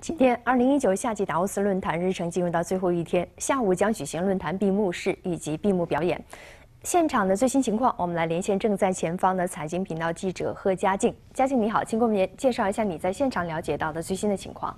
今天，2019夏季达沃斯论坛日程进入到最后一天，下午将举行论坛闭幕式以及闭幕表演。现场的最新情况，我们来连线正在前方的财经频道记者贺佳静。佳静你好，请给我们介绍一下你在现场了解到的最新的情况。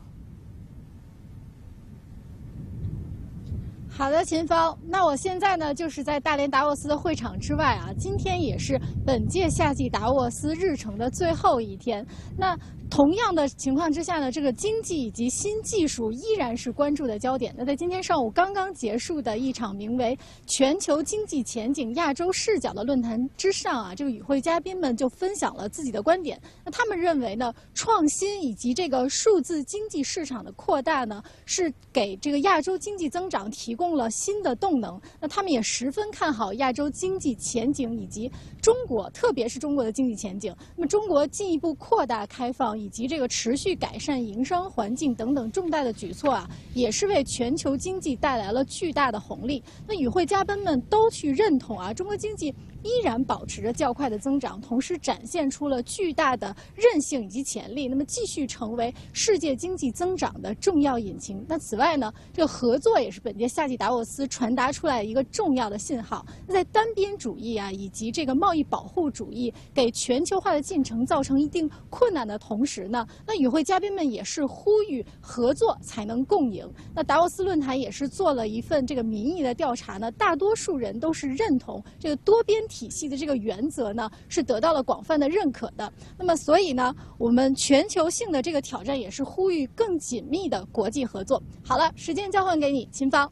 好的，秦芳，那我现在呢，就是在大连达沃斯的会场之外啊。今天也是本届夏季达沃斯日程的最后一天。那同样的情况之下呢，这个经济以及新技术依然是关注的焦点。那在今天上午刚刚结束的一场名为“全球经济前景亚洲视角”的论坛之上啊，这个与会嘉宾们就分享了自己的观点。那他们认为呢，创新以及这个数字经济市场的扩大呢，是给这个亚洲经济增长提供了新的动能，那他们也十分看好亚洲经济前景以及中国，特别是中国的经济前景。那么，中国进一步扩大开放以及这个持续改善营商环境等等重大的举措啊，也是为全球经济带来了巨大的红利。那与会嘉宾们都去认同啊，中国经济依然保持着较快的增长，同时展现出了巨大的韧性以及潜力。那么，继续成为世界经济增长的重要引擎。那此外呢，这个合作也是本届夏季达沃斯传达出来一个重要的信号。那在单边主义啊，以及这个贸易保护主义给全球化的进程造成一定困难的同时呢，那与会嘉宾们也是呼吁合作才能共赢。那达沃斯论坛也是做了一份这个民意的调查呢，大多数人都是认同这个多边体系的这个原则呢，是得到了广泛的认可的。那么所以呢，我们全球性的这个挑战也是呼吁更紧密的国际合作。好了，时间交换给你，秦芳。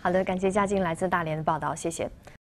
好的，感谢佳静来自大连的报道，谢谢。